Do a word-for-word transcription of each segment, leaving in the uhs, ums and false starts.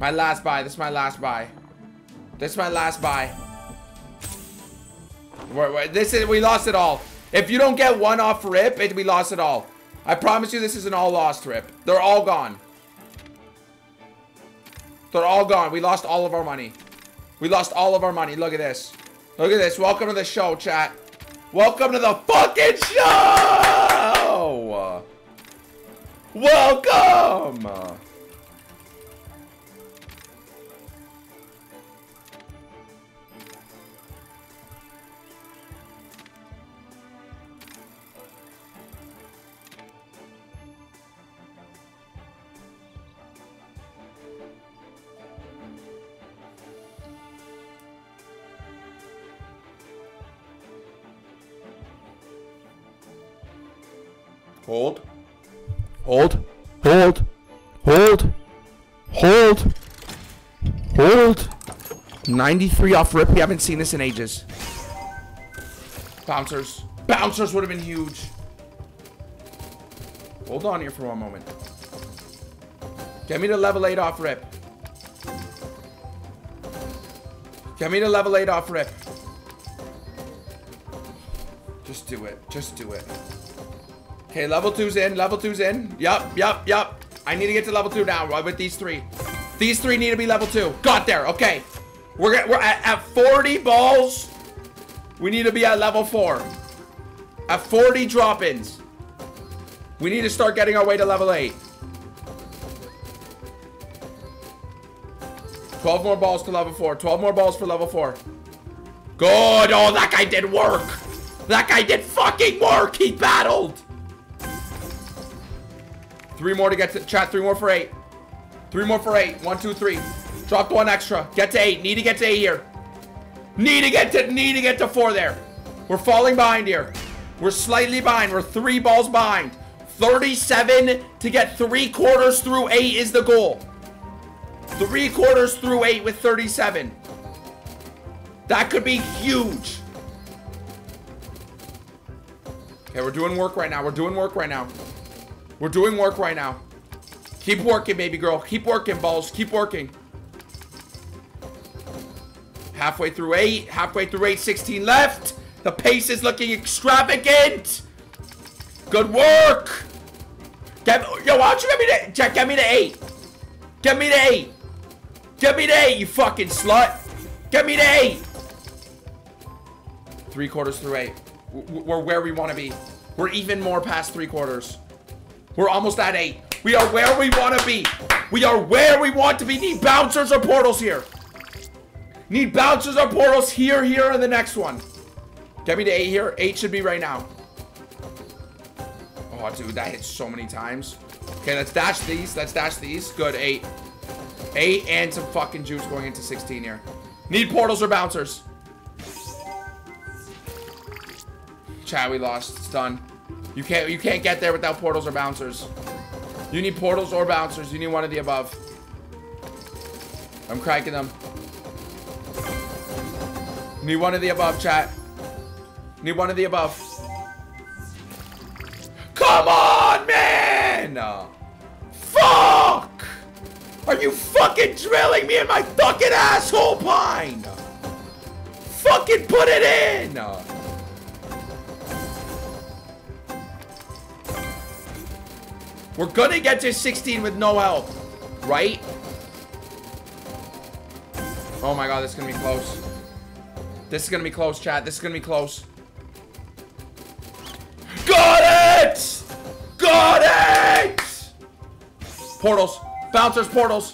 My last buy. This is my last buy. This is my last buy. We're, we're, this is, we lost it all. If you don't get one off rip, it, we lost it all. I promise you this is an all lost rip. They're all gone. They're all gone. We lost all of our money. We lost all of our money. Look at this. Look at this. Welcome to the show, chat. Welcome to the fucking show! Welcome! Hold, hold, hold, hold, hold, hold. ninety-three off rip. We haven't seen this in ages. Bouncers. Bouncers would have been huge. Hold on here for one moment. Get me to level eight off rip. Get me to level eight off rip. Just do it. Just do it. Okay, level two's in. Level two's in. Yup, yup, yup. I need to get to level two now with these three. These three need to be level two. Got there. Okay. We're, we're at, at forty balls. We need to be at level four. At forty drop-ins. We need to start getting our way to level eight. twelve more balls to level four. twelve more balls for level four. Good. Oh, that guy did work. That guy did fucking work. He battled. Three more to get to chat. Three more for eight. Three more for eight. One, two, three. Dropped one extra. Get to eight. Need to get to eight here. Need to get to need to get to four there. We're falling behind here. We're slightly behind. We're three balls behind. thirty-seven to get three quarters through eight is the goal. Three quarters through eight with thirty-seven. That could be huge. Okay, we're doing work right now. We're doing work right now. We're doing work right now. Keep working, baby girl. Keep working, balls. Keep working. Halfway through eight. Halfway through eight. sixteen left. The pace is looking extravagant. Good work. Get, yo, why don't you get me to... Jack, get me to eight. Get me to eight. Get me to eight, you fucking slut. Get me to eight. Three quarters through eight. We're where we want to be. We're even more past three quarters. We're almost at eight. We are where we want to be. We are where we want to be. Need bouncers or portals here. Need bouncers or portals here, here, and the next one. Get me to eight here. Eight should be right now. Oh, dude, that hits so many times. Okay, let's dash these. Let's dash these. Good, eight. Eight and some fucking juice going into sixteen here. Need portals or bouncers. Chat, we lost. It's done. You can't you can't get there without portals or bouncers. You need portals or bouncers. You need one of the above. I'm cranking them. Need one of the above, chat. Need one of the above. Come on, man! Fuck! Are you fucking drilling me in my fucking asshole pine? Fucking put it in! We're gonna get to sixteen with no help, right? Oh my god, this is gonna be close. This is gonna be close, chat. This is gonna be close. Got it! Got it! Portals. Bouncers, portals.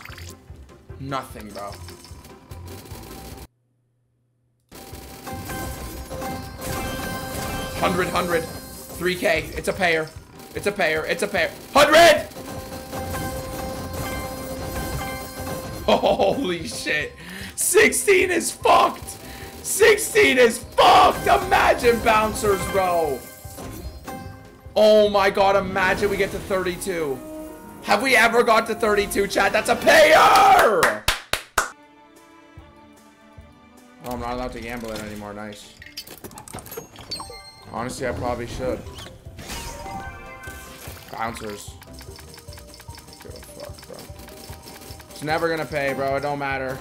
Nothing, bro. one hundred, one hundred. three K. It's a payer. It's a payer. It's a payer. one hundred! Holy shit. sixteen is fucked. sixteen is fucked. Imagine bouncers, bro. Oh my god. Imagine we get to thirty-two. Have we ever got to thirty-two, chat? That's a payer! Oh, I'm not allowed to gamble it anymore. Nice. Honestly, I probably should. Bouncers. Fuck, bro. It's It's never gonna pay, bro. It don't matter.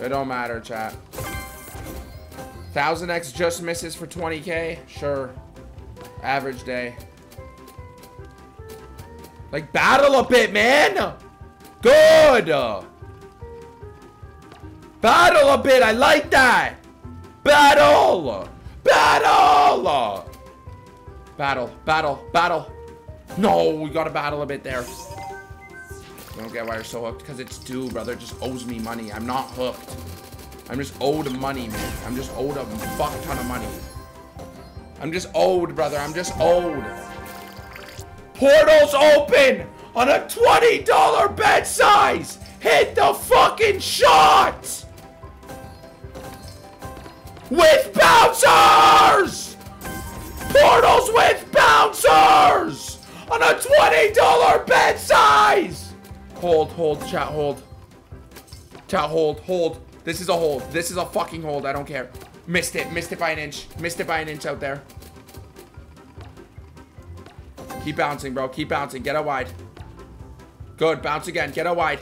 It don't matter, chat. one thousand X just misses for twenty K? Sure. Average day. Like, battle a bit, man! Good! Battle a bit, I like that! Battle! Battle! Battle, battle, battle. No, we gotta battle a bit there. I don't get why you're so hooked, because it's due, brother. It just owes me money. I'm not hooked. I'm just owed money, man. I'm just owed a fuck ton of money. I'm just owed, brother. I'm just owed. Portals open on a twenty dollar bet size. Hit the fucking shot. With bouncers. Portals with bouncers on a twenty dollar bet size. Hold, hold, chat, hold. Chat, hold, hold. This is a hold. This is a fucking hold. I don't care. Missed it. Missed it by an inch. Missed it by an inch out there. Keep bouncing, bro. Keep bouncing. Get out wide. Good. Bounce again. Get out wide.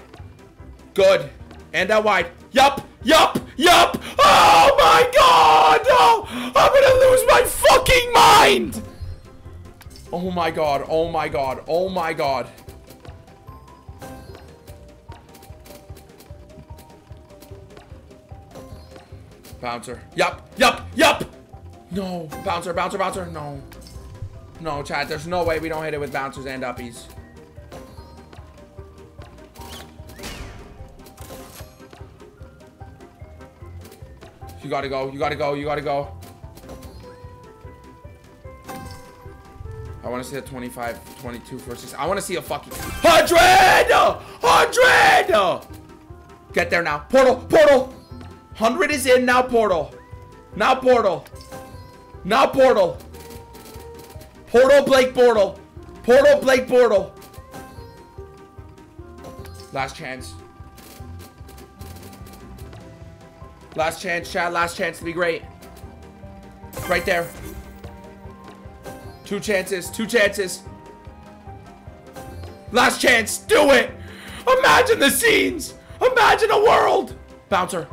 Good. And out wide. Yup. Yup. Yup. Oh my god. No. I'm gonna lose my fucking mind. Oh my god. Oh my god. Oh my god. Bouncer. Yup. Yup. Yup. No. Bouncer. Bouncer. Bouncer. No. No, chat. There's no way we don't hit it with bouncers and uppies. You gotta go. You gotta go. You gotta go. I want to see a twenty-five, twenty-two versus. I want to see a fucking one hundred! one hundred! Get there now. Portal. Portal. one hundred is in, now portal. Now portal. Now portal. Portal, Blake, portal. Portal, Blake, portal. Last chance. Last chance, chat. Last chance to be great. Right there. Two chances. Two chances. Last chance. Do it. Imagine the scenes. Imagine a world. Bouncer.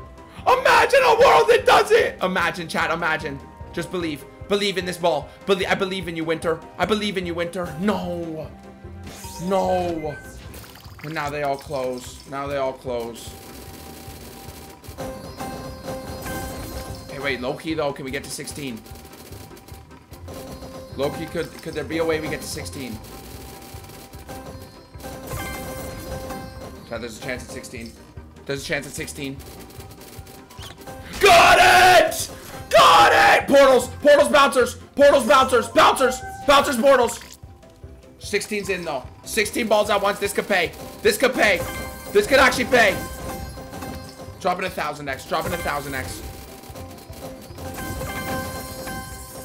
Imagine a world that does it. Imagine, chat. Imagine. Just believe. Believe in this ball. Believe. I believe in you, Winter. I believe in you, Winter. No. No. And now they all close. Now they all close. Hey, wait. Low key though. Can we get to sixteen? Low key. Could could there be a way we get to sixteen? Chat, there's a chance at sixteen. There's a chance at sixteen. Got it! Got it! Portals, portals, bouncers, portals, bouncers, bouncers, bouncers, portals. sixteen's in though. sixteen balls at once. This could pay. This could pay. This could actually pay. Drop it a thousand X. Drop it a thousand X.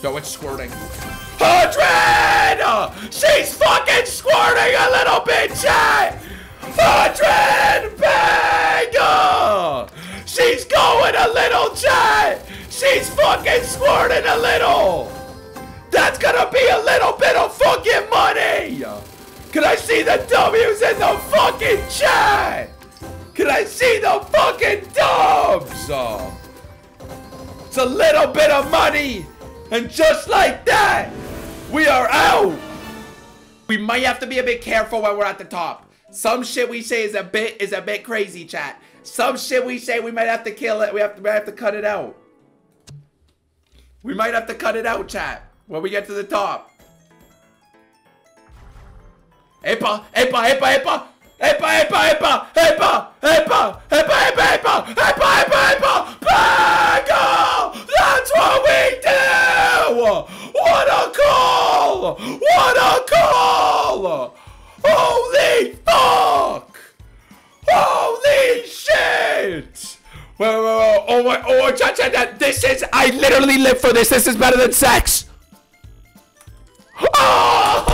Yo, it's squirting. one hundred! She's fucking squirting a little bit, chat! one hundred! Bang! She's going a little, chat! She's fucking squirting a little! That's gonna be a little bit of fucking money! Can I see the W's in the fucking chat? Can I see the fucking dubs? It's a little bit of money! And just like that, we are out! We might have to be a bit careful when we're at the top. Some shit we say is a bit is a bit crazy, chat. Some shit we say we might have to kill it. We have to, we have to cut it out. We might have to cut it out, chat. When we get to the top. Epa, epa, epa, epa, epa, epa, epa, epa, epa, epa, epa, epa, epa, epa, epa. Bagel! That's what we do. What a call! What a call! Holy fuck! Holy shit! Wait, wait, wait, oh my, oh, chat, chat, chat. This is, I literally live for this. This is better than sex. Oh,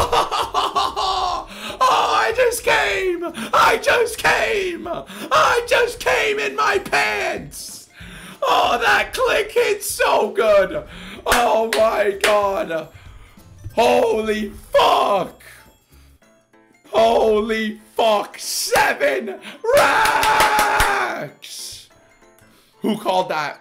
oh, I just came. I just came. I just came in my pants. Oh, that. that click hit so good. Oh my god. Holy fuck. Holy fuck. Seven racks. Who called that?